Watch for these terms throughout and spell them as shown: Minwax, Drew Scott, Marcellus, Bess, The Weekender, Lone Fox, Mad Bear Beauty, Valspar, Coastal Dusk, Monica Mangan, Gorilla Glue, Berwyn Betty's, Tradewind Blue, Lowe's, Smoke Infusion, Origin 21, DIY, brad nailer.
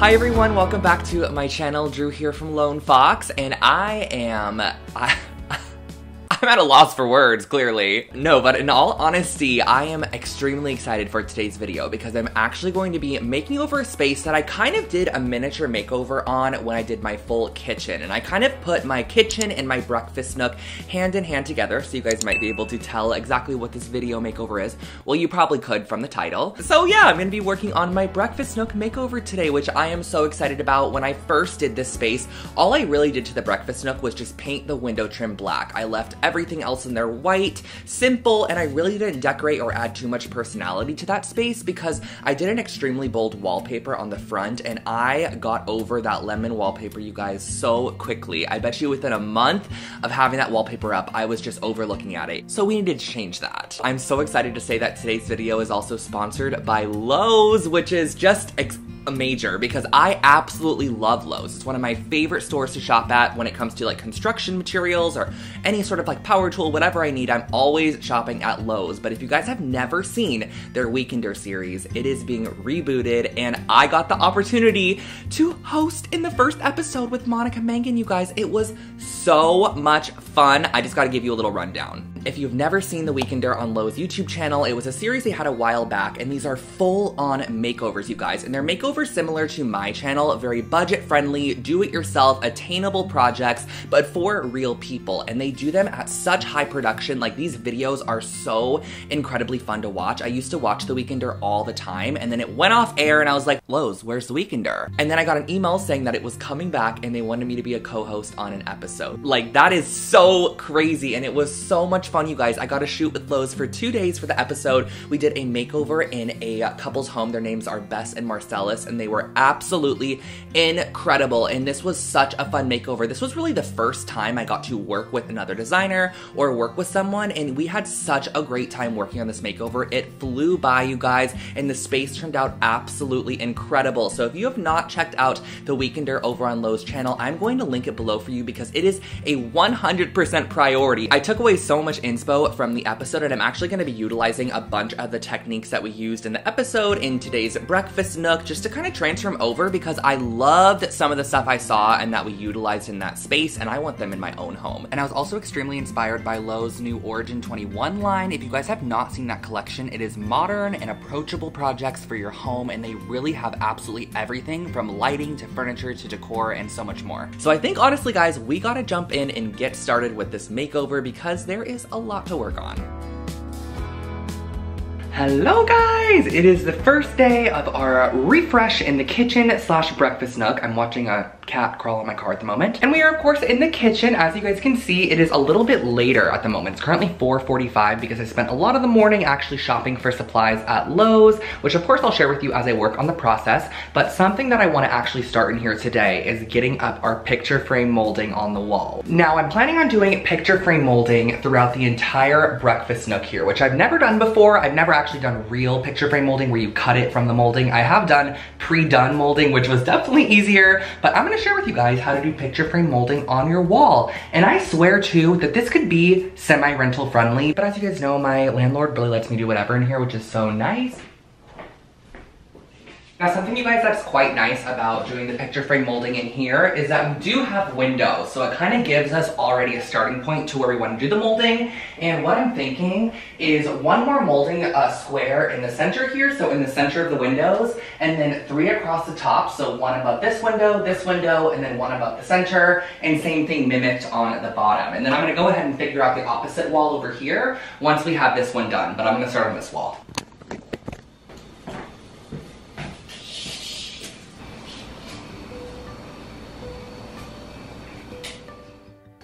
Hi everyone, welcome back to my channel. Drew here from Lone Fox, and I'm at a loss for words, clearly. No, but in all honesty, I am extremely excited for today's video because I'm actually going to be making over a space that I kind of did a miniature makeover on when I did my full kitchen. And I kind of put my kitchen and my breakfast nook hand in hand together, so you guys might be able to tell exactly what this video makeover is. Well, you probably could from the title. So yeah, I'm gonna be working on my breakfast nook makeover today, which I am so excited about. When I first did this space, all I really did to the breakfast nook was just paint the window trim black. I left everything else in there white, simple, and I really didn't decorate or add too much personality to that space because I did an extremely bold wallpaper on the front, and I got over that lemon wallpaper, you guys, so quickly. I bet you within a month of having that wallpaper up, I was just overlooking at it. So we needed to change that. I'm so excited to say that today's video is also sponsored by Lowe's, which is just major because I absolutely love Lowe's. It's one of my favorite stores to shop at when it comes to like construction materials or any sort of like power tool, whatever I need. I'm always shopping at Lowe's. But if you guys have never seen their Weekender series, it is being rebooted, and I got the opportunity to host in the first episode with Monica Mangan, you guys. It was so much fun. I just got to give you a little rundown. If you've never seen The Weekender on Lowe's YouTube channel, it was a series they had a while back, and these are full-on makeovers, you guys. And they're makeovers similar to my channel, very budget-friendly, do-it-yourself, attainable projects, but for real people. And they do them at such high production. Like, these videos are so incredibly fun to watch. I used to watch The Weekender all the time, and then it went off air, and I was like, Lowe's, where's The Weekender? And then I got an email saying that it was coming back, and they wanted me to be a co-host on an episode. Like, that is so crazy, and it was so much fun, you guys. I got to shoot with Lowe's for 2 days for the episode. We did a makeover in a couple's home. Their names are Bess and Marcellus, and they were absolutely incredible. And this was such a fun makeover. This was really the first time I got to work with another designer or work with someone, and we had such a great time working on this makeover. It flew by, you guys, and the space turned out absolutely incredible. So if you have not checked out The Weekender over on Lowe's channel, I'm going to link it below for you because it is a 100% priority. I took away so much inspo from the episode, and I'm actually going to be utilizing a bunch of the techniques that we used in the episode in today's breakfast nook just to kind of transfer them over because I loved some of the stuff I saw and that we utilized in that space, and I want them in my own home. And I was also extremely inspired by Lowe's new Origin 21 line. If you guys have not seen that collection, it is modern and approachable projects for your home, and they really have absolutely everything from lighting to furniture to decor and so much more. So I think honestly, guys, we gotta jump in and get started with this makeover because there is a lot to work on. Hello guys! It is the first day of our refresh in the kitchen slash breakfast nook. I'm watching a cat crawl on my car at the moment. And we are of course in the kitchen. As you guys can see, it is a little bit later at the moment. It's currently 4:45 because I spent a lot of the morning actually shopping for supplies at Lowe's, which of course I'll share with you as I work on the process. But something that I want to actually start in here today is getting up our picture frame molding on the wall. Now I'm planning on doing picture frame molding throughout the entire breakfast nook here, which I've never done before. I've never actually done real picture frame molding where you cut it from the molding. I have done pre-done molding, which was definitely easier, but I'm going to share with you guys how to do picture frame molding on your wall. And I swear too that this could be semi-rental friendly, but as you guys know, my landlord really lets me do whatever in here, which is so nice. Now something, you guys, that's quite nice about doing the picture frame molding in here is that we do have windows. So it kind of gives us already a starting point to where we want to do the molding. And what I'm thinking is one more molding square in the center here. So in the center of the windows, and then three across the top. So one above this window, and then one above the center, and same thing mimicked on the bottom. And then I'm going to go ahead and figure out the opposite wall over here once we have this one done, but I'm going to start on this wall.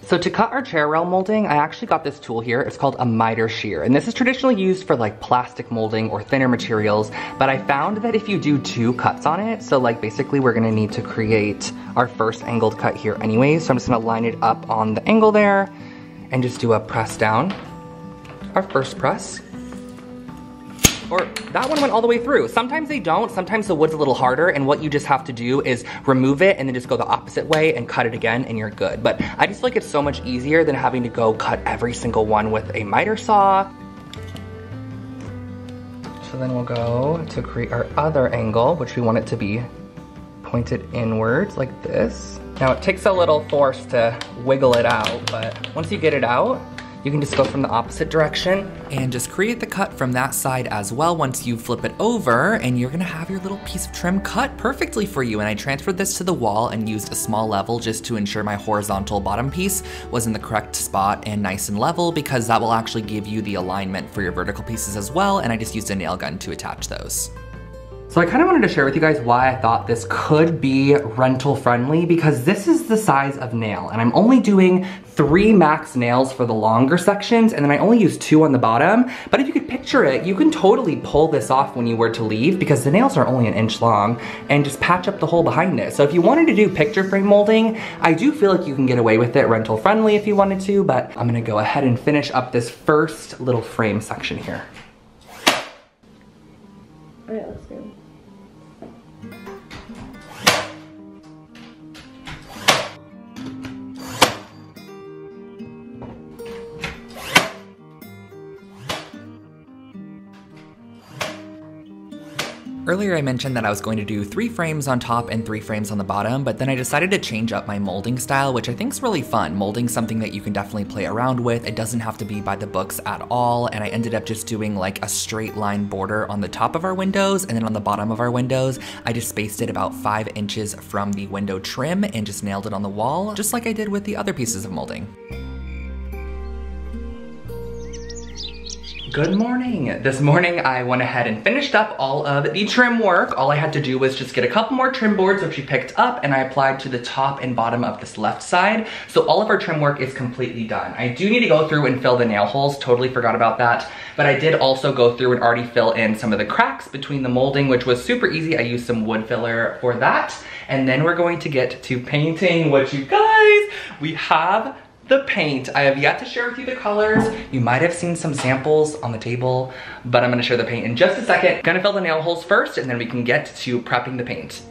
So to cut our chair rail molding, I actually got this tool here. It's called a miter shear, and this is traditionally used for like plastic molding or thinner materials, but I found that if you do two cuts on it, so like basically we're gonna need to create our first angled cut here anyways, so I'm just gonna line it up on the angle there and just do a press down, our first press. Or that one went all the way through. Sometimes they don't, sometimes the wood's a little harder, and what you just have to do is remove it and then just go the opposite way and cut it again and you're good. But I just feel like it's so much easier than having to go cut every single one with a miter saw. So then we'll go to create our other angle, which we want it to be point it inwards like this. Now it takes a little force to wiggle it out, but once you get it out, you can just go from the opposite direction. And just create the cut from that side as well once you flip it over, and you're gonna have your little piece of trim cut perfectly for you. And I transferred this to the wall and used a small level just to ensure my horizontal bottom piece was in the correct spot and nice and level, because that will actually give you the alignment for your vertical pieces as well. And I just used a nail gun to attach those. So I kind of wanted to share with you guys why I thought this could be rental friendly, because this is the size of nail and I'm only doing 3 max nails for the longer sections, and then I only use 2 on the bottom. But if you could picture it, you can totally pull this off when you were to leave, because the nails are only an inch long, and just patch up the hole behind it. So if you wanted to do picture frame molding, I do feel like you can get away with it rental friendly if you wanted to, but I'm gonna go ahead and finish up this first little frame section here. All right, let's go. Earlier I mentioned that I was going to do 3 frames on top and 3 frames on the bottom, but then I decided to change up my molding style, which I think is really fun. Molding something that you can definitely play around with. It doesn't have to be by the books at all, and I ended up just doing like a straight line border on the top of our windows, and then on the bottom of our windows, I just spaced it about 5 inches from the window trim and just nailed it on the wall, just like I did with the other pieces of molding. Good morning. This morning I went ahead and finished up all of the trim work. All I had to do was just get a couple more trim boards, which we picked up, and I applied to the top and bottom of this left side. So all of our trim work is completely done. I do need to go through and fill the nail holes. Totally forgot about that. But I did also go through and already fill in some of the cracks between the molding, which was super easy. I used some wood filler for that. And then we're going to get to painting, which, you guys, we have the paint. I have yet to share with you the colors. You might have seen some samples on the table, but I'm gonna share the paint in just a second. Gonna fill the nail holes first, and then we can get to prepping the paint.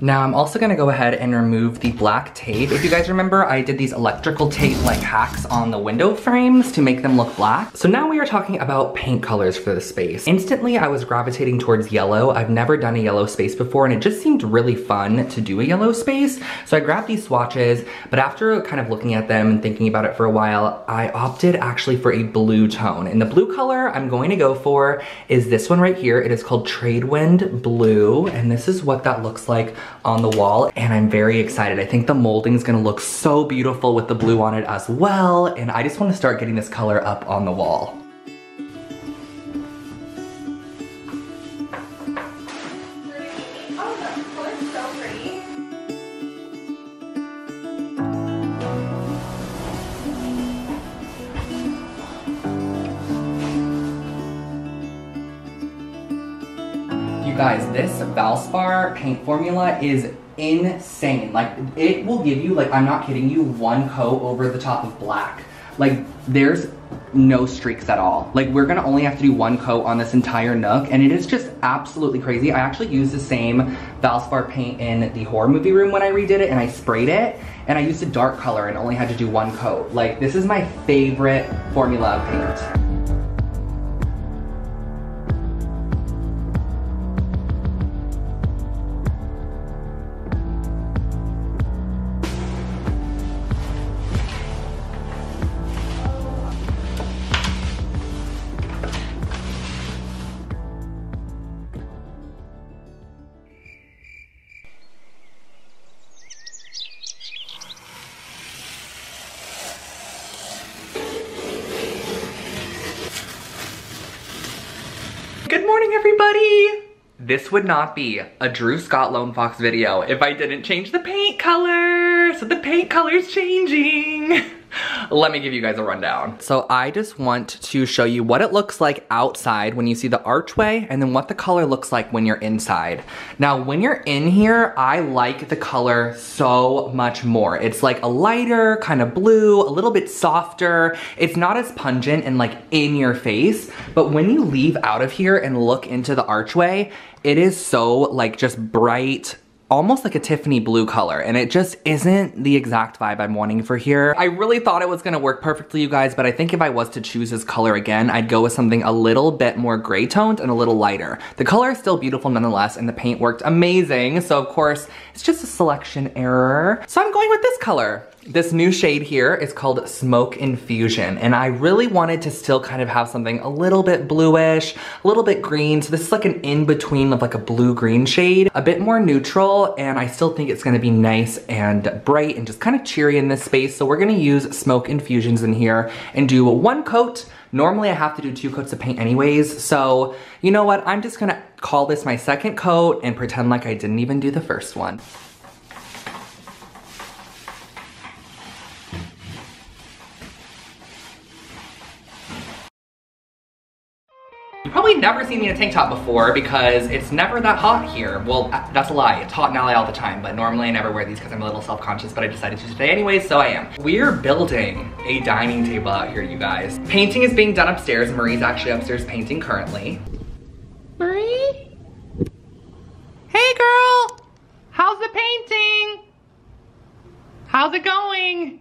Now I'm also gonna go ahead and remove the black tape. If you guys remember, I did these electrical tape like hacks on the window frames to make them look black. So now we are talking about paint colors for the space. Instantly I was gravitating towards yellow. I've never done a yellow space before, and it just seemed really fun to do a yellow space. So I grabbed these swatches, but after kind of looking at them and thinking about it for a while, I opted actually for a blue tone. And the blue color I'm going to go for is this one right here. It is called Tradewind Blue, and this is what that looks like on the wall, and I'm very excited. I think the molding is gonna look so beautiful with the blue on it as well, and I just wanna start getting this color up on the wall. Guys, this Valspar paint formula is insane. Like, it will give you, like, I'm not kidding you, one coat over the top of black. Like, there's no streaks at all. Like, we're gonna only have to do one coat on this entire nook, and it is just absolutely crazy. I actually used the same Valspar paint in the horror movie room when I redid it, and I sprayed it, and I used a dark color and only had to do one coat. Like, this is my favorite formula of paint. This would not be a Drew Scott Lone Fox video if I didn't change the paint color. So the paint color's changing. let me give you guys a rundown. So I just want to show you what it looks like outside when you see the archway, and then what the color looks like when you're inside. Now when you're in here, I like the color so much more. It's like a lighter kind of blue, a little bit softer. It's not as pungent and like in your face, but when you leave out of here and look into the archway, it is so like just bright, almost like a Tiffany blue color, and it just isn't the exact vibe I'm wanting for here. I really thought it was gonna work perfectly, you guys, but I think if I was to choose this color again, I'd go with something a little bit more gray toned and a little lighter. The color is still beautiful nonetheless, and the paint worked amazing, so of course, it's just a selection error. So I'm going with this color. This new shade here is called Smoke Infusion, and I really wanted to still kind of have something a little bit bluish, a little bit green, so this is like an in-between of like a blue-green shade, a bit more neutral, and I still think it's gonna be nice and bright and just kind of cheery in this space, so we're gonna use Smoke Infusions in here and do one coat. Normally I have to do 2 coats of paint anyways, so you know what, I'm just gonna call this my 2nd coat and pretend like I didn't even do the 1st one. Probably never seen me in a tank top before because it's never that hot here. Well, that's a lie. It's hot in LA all the time, but normally I never wear these because I'm a little self-conscious, but I decided to today anyways, so I am. We're building a dining table out here, you guys. Painting is being done upstairs. Marie's actually upstairs painting currently. Marie? Hey girl! How's the painting? How's it going?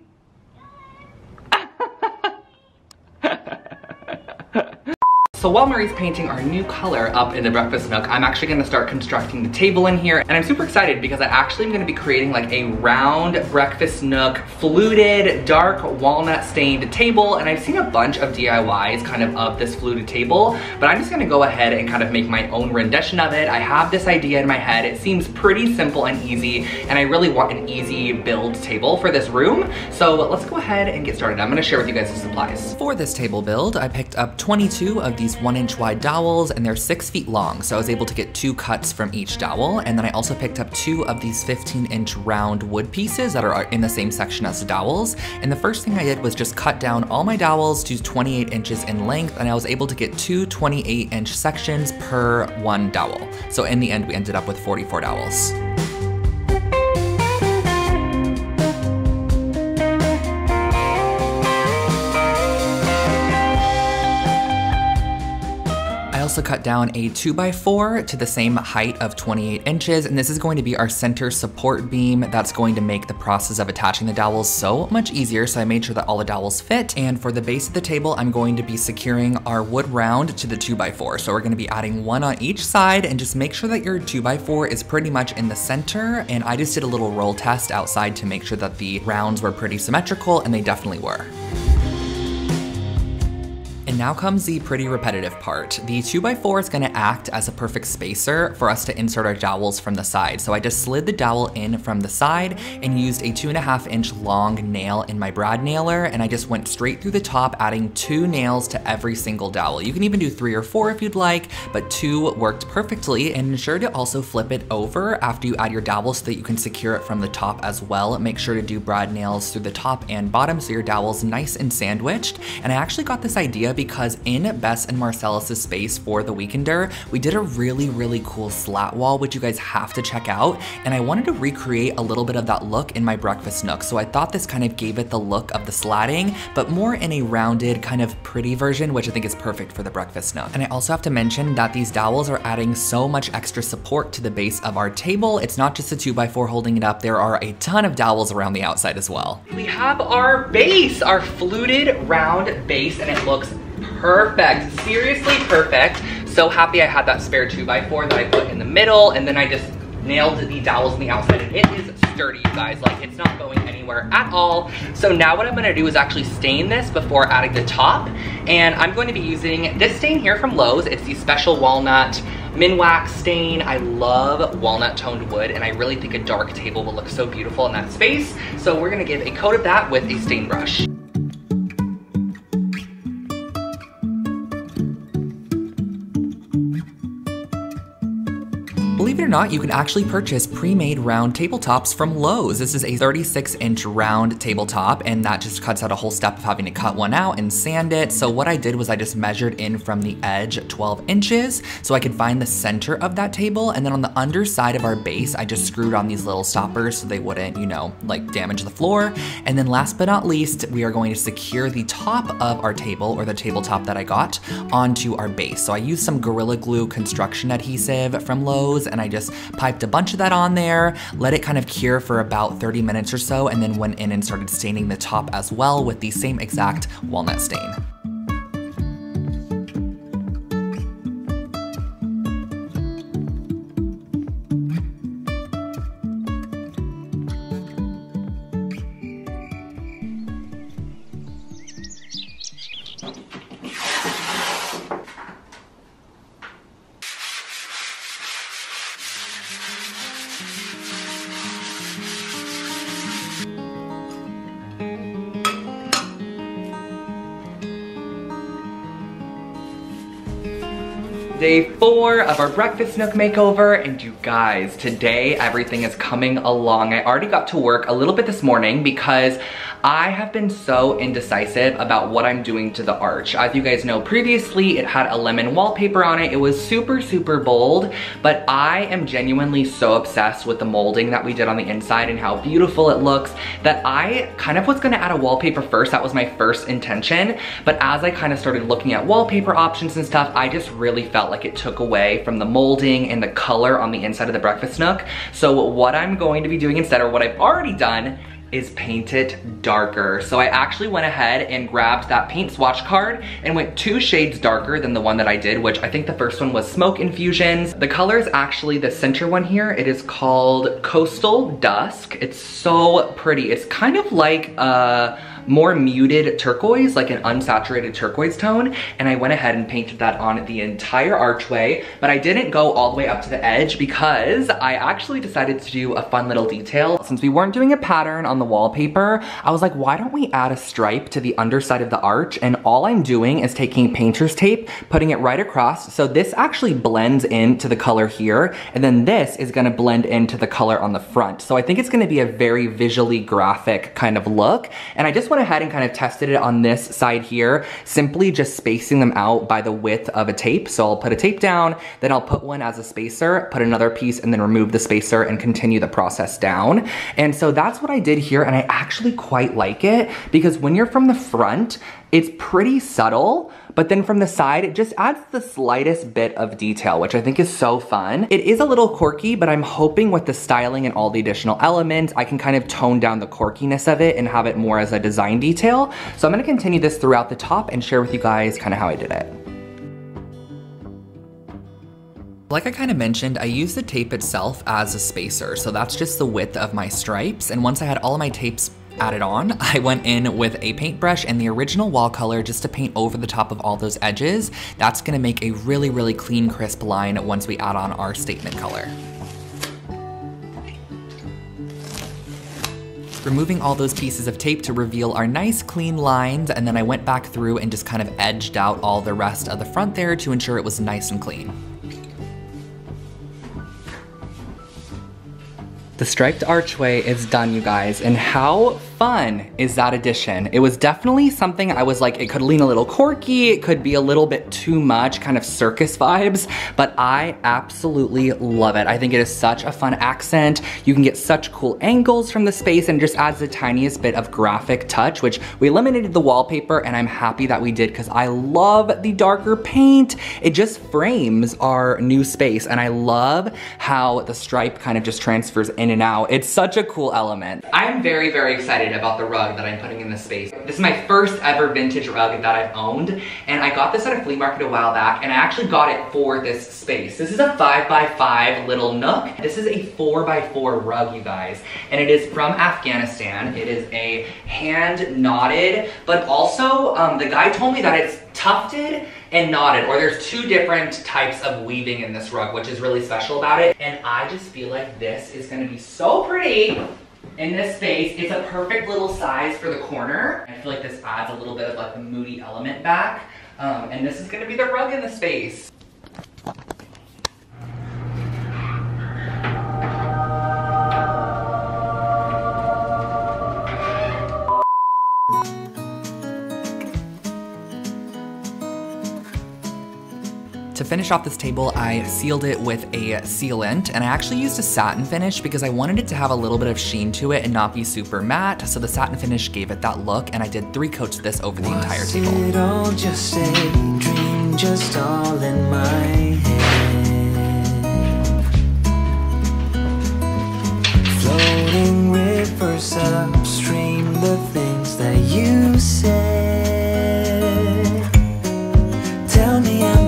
So while Marie's painting our new color up in the breakfast nook, I'm actually gonna start constructing the table in here, and I'm super excited because I actually am gonna be creating like a round breakfast nook, fluted, dark walnut stained table, and I've seen a bunch of DIYs kind of this fluted table, but I'm just gonna go ahead and kind of make my own rendition of it. I have this idea in my head. It seems pretty simple and easy, and I really want an easy build table for this room, so let's go ahead and get started. I'm gonna share with you guys the supplies. For this table build, I picked up 22 of these 1-inch wide dowels, and they're 6 feet long, so I was able to get 2 cuts from each dowel, and then I also picked up 2 of these 15-inch round wood pieces that are in the same section as the dowels, and the first thing I did was just cut down all my dowels to 28 inches in length, and I was able to get 2 28-inch sections per 1 dowel. So in the end, we ended up with 44 dowels. Also cut down a 2x4 to the same height of 28 inches, and this is going to be our center support beam that's going to make the process of attaching the dowels so much easier, so I made sure that all the dowels fit. And for the base of the table, I'm going to be securing our wood round to the 2x4, so we're going to be adding 1 on each side, and just make sure that your 2x4 is pretty much in the center. And I just did a little roll test outside to make sure that the rounds were pretty symmetrical, and they definitely were. And now comes the pretty repetitive part. The 2x4 is gonna act as a perfect spacer for us to insert our dowels from the side. So I just slid the dowel in from the side and used a 2.5-inch long nail in my brad nailer, and I just went straight through the top, adding 2 nails to every single dowel. You can even do 3 or 4 if you'd like, but 2 worked perfectly. And ensure to also flip it over after you add your dowel so that you can secure it from the top as well. Make sure to do brad nails through the top and bottom so your dowel's nice and sandwiched. And I actually got this idea because in Bess and Marcellus's space for The Weekender, we did a really cool slat wall, which you guys have to check out, and I wanted to recreate a little bit of that look in my breakfast nook, so I thought this kind of gave it the look of the slatting, but more in a rounded kind of pretty version, which I think is perfect for the breakfast nook. And I also have to mention that these dowels are adding so much extra support to the base of our table. It's not just the 2x4 holding it up, there are a ton of dowels around the outside as well. We have our base, our fluted round base, and it looks perfect, seriously perfect. So happy I had that spare 2x4 that I put in the middle, and then I just nailed the dowels on the outside, and it is sturdy, you guys, like it's not going anywhere at all. So now what I'm gonna do is actually stain this before adding the top, and I'm going to be using this stain here from Lowe's. It's the special walnut Minwax stain. I love walnut toned wood, and I really think a dark table will look so beautiful in that space. So we're gonna give a coat of that with a stain brush. not, you can actually purchase pre-made round tabletops from Lowe's. This is a 36-inch round tabletop, and that just cuts out a whole step of having to cut one out and sand it. So what I did was I just measured in from the edge 12 inches so I could find the center of that table. And then on the underside of our base, I just screwed on these little stoppers so they wouldn't, you know, like damage the floor. And then last but not least, we are going to secure the top of our table, or the tabletop that I got, onto our base. So I used some Gorilla Glue construction adhesive from Lowe's, and I just piped a bunch of that on there, let it kind of cure for about 30 minutes or so, and then went in and started staining the top as well with the same exact walnut stain. Day 4 of our breakfast nook makeover, and you guys, today everything is coming along. I already got to work a little bit this morning because I have been so indecisive about what I'm doing to the arch. As you guys know, previously it had a lemon wallpaper on it. It was super, super bold, but I am genuinely so obsessed with the molding that we did on the inside and how beautiful it looks that I kind of was gonna add a wallpaper first. That was my first intention, but as I kind of started looking at wallpaper options and stuff, I just really felt like it took away from the molding and the color on the inside of the breakfast nook. So what I'm going to be doing instead, or what I've already done, is paint it darker. So I actually went ahead and grabbed that paint swatch card and went 2 shades darker than the one that I did, which I think the first one was Smoke Infusions. The color is actually the center one here. It is called Coastal Dusk. It's so pretty. It's kind of like a more muted turquoise, like an unsaturated turquoise tone, and I went ahead and painted that on the entire archway, but I didn't go all the way up to the edge because I actually decided to do a fun little detail. Since we weren't doing a pattern on the wallpaper, I was like, why don't we add a stripe to the underside of the arch? And all I'm doing is taking painter's tape, putting it right across, so this actually blends into the color here, and then this is gonna blend into the color on the front. So I think it's gonna be a very visually graphic kind of look, and I just went ahead and kind of tested it on this side here, simply just spacing them out by the width of a tape. So I'll put a tape down, then I'll put one as a spacer, put another piece, and then remove the spacer and continue the process down. And so that's what I did here, and I actually quite like it because when you're from the front, it's pretty subtle, but then from the side, it just adds the slightest bit of detail, which I think is so fun. It is a little quirky, but I'm hoping with the styling and all the additional elements, I can kind of tone down the quirkiness of it and have it more as a design detail. So I'm gonna continue this throughout the top and share with you guys kind of how I did it. Like I kind of mentioned, I used the tape itself as a spacer. So that's just the width of my stripes. And once I had all of my tapes added on, I went in with a paintbrush and the original wall color just to paint over the top of all those edges. That's gonna make a really, really clean, crisp line once we add on our statement color. Removing all those pieces of tape to reveal our nice clean lines, and then I went back through and just kind of edged out all the rest of the front there to ensure it was nice and clean. The striped archway is done, you guys, and how fun is that addition? It was definitely something I was like, it could lean a little quirky, it could be a little bit too much, kind of circus vibes, but I absolutely love it. I think it is such a fun accent. You can get such cool angles from the space, and just adds the tiniest bit of graphic touch, which we eliminated the wallpaper, and I'm happy that we did because I love the darker paint. It just frames our new space, and I love how the stripe kind of just transfers in and out. It's such a cool element. I'm very, very excited about the rug that I'm putting in this space. This is my first ever vintage rug that I've owned, and I got this at a flea market a while back, and I actually got it for this space. This is a 5x5 little nook. This is a 4x4 rug, you guys, and it is from Afghanistan. It is a hand knotted, but also the guy told me that it's tufted and knotted, or there's 2 different types of weaving in this rug, which is really special about it. And I just feel like this is gonna be so pretty in this space. It's a perfect little size for the corner. I feel like this adds a little bit of like the moody element back. And this is gonna be the rug in the space. To finish off this table, I sealed it with a sealant, and I actually used a satin finish because I wanted it to have a little bit of sheen to it and not be super matte, so the satin finish gave it that look, and I did 3 coats of this over the entire table. Was it all just a dream, just all in my head? Floating rivers upstream, the things that you said. Tell me I'm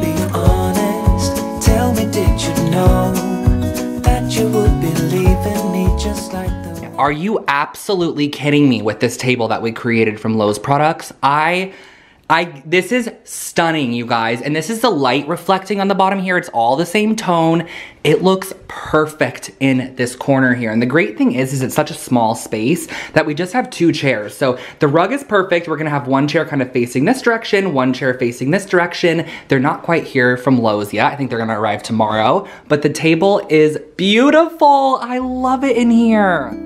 Are you absolutely kidding me with this table that we created from Lowe's products? This is stunning, you guys. And this is the light reflecting on the bottom here. It's all the same tone. It looks perfect in this corner here. And the great thing is it's such a small space that we just have 2 chairs. So the rug is perfect. We're gonna have 1 chair kind of facing this direction, 1 chair facing this direction. They're not quite here from Lowe's yet. I think they're gonna arrive tomorrow. But the table is beautiful. I love it in here.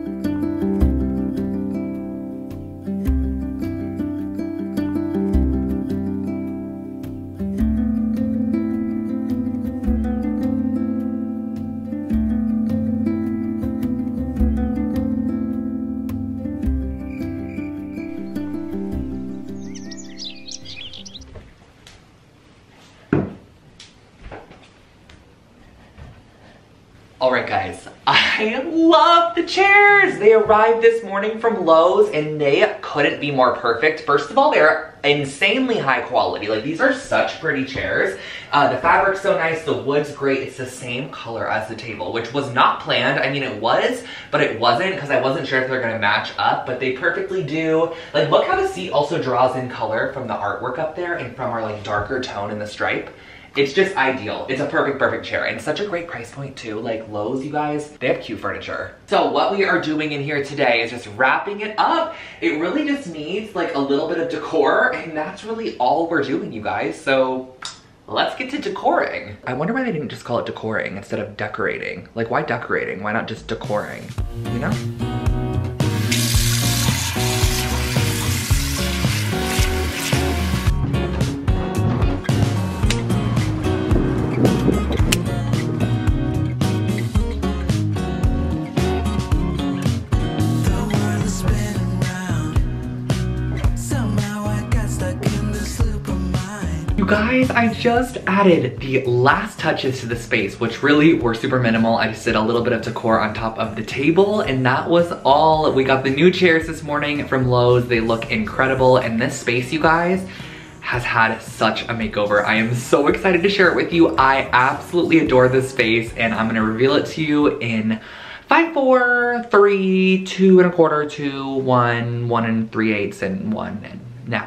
I love the chairs. They arrived this morning from Lowe's and they couldn't be more perfect. First of all, they're insanely high quality. Like, these are such pretty chairs. The fabric's so nice, the wood's great. It's the same color as the table, which was not planned. I mean, it was, but it wasn't, because I wasn't sure if they're gonna match up, but they perfectly do. Like, look how the seat also draws in color from the artwork up there and from our like darker tone in the stripe. It's just ideal. It's a perfect chair, and such a great price point too. Like, Lowe's, you guys, they have cute furniture. So what we are doing in here today is just wrapping it up. It really just needs like a little bit of decor, and that's really all we're doing, you guys. So let's get to decoring. I wonder why they didn't just call it decoring instead of decorating. Like, why decorating? Why not just decoring, you know? Guys, I just added the last touches to the space, which really were super minimal. I just did a little bit of decor on top of the table, and that was all. We got the new chairs this morning from Lowe's. They look incredible, and this space, you guys, has had such a makeover. I am so excited to share it with you. I absolutely adore this space, and I'm gonna reveal it to you in 5, 4, 3, 2 1/4, 2, 1, 1 3/8, and 1, and now.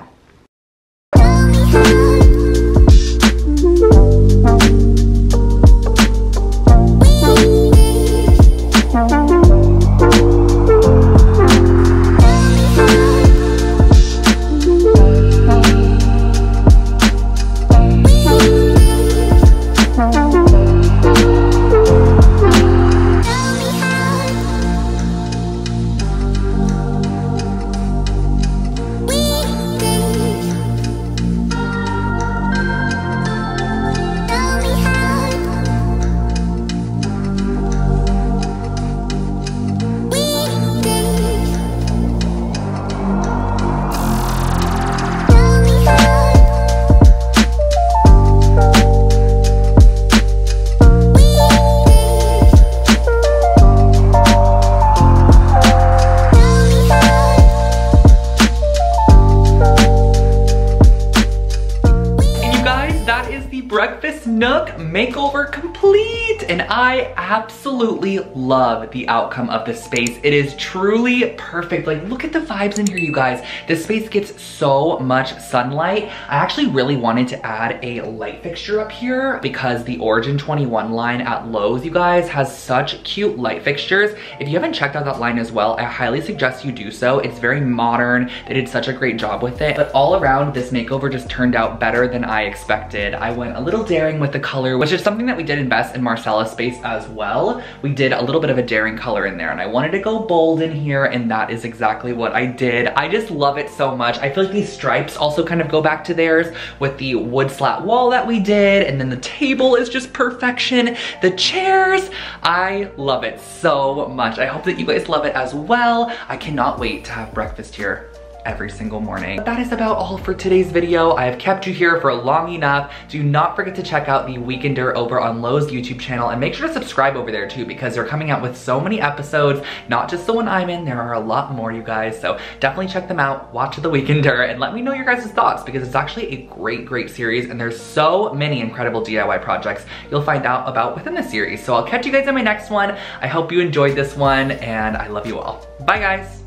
Makeover complete, and I absolutely love the outcome of this space. It is truly perfect. Like, look at the vibes in here, you guys. This space gets so much sunlight. I actually really wanted to add a light fixture up here because the Origin 21 line at Lowe's, you guys, has such cute light fixtures. If you haven't checked out that line as well, I highly suggest you do so. It's very modern. They did such a great job with it, but all around, this makeover just turned out better than I expected. I went a little daring with the color, which is something that we did in Bess and Marcellus space as well. We did a little bit of a daring color in there, and I wanted to go bold in here, and that is exactly what I did. I just love it so much. I feel like these stripes also kind of go back to theirs with the wood slat wall that we did, and then the table is just perfection. The chairs, I love it so much. I hope that you guys love it as well. I cannot wait to have breakfast here every single morning. But that is about all for today's video. I have kept you here for long enough. Do not forget to check out The Weekender over on Lowe's YouTube channel, and make sure to subscribe over there too, because they're coming out with so many episodes, not just the one I'm in, there are a lot more, you guys. So definitely check them out, watch The Weekender, and let me know your guys' thoughts, because it's actually a great, great series, and there's so many incredible DIY projects you'll find out about within the series. So I'll catch you guys in my next one. I hope you enjoyed this one, and I love you all. Bye, guys.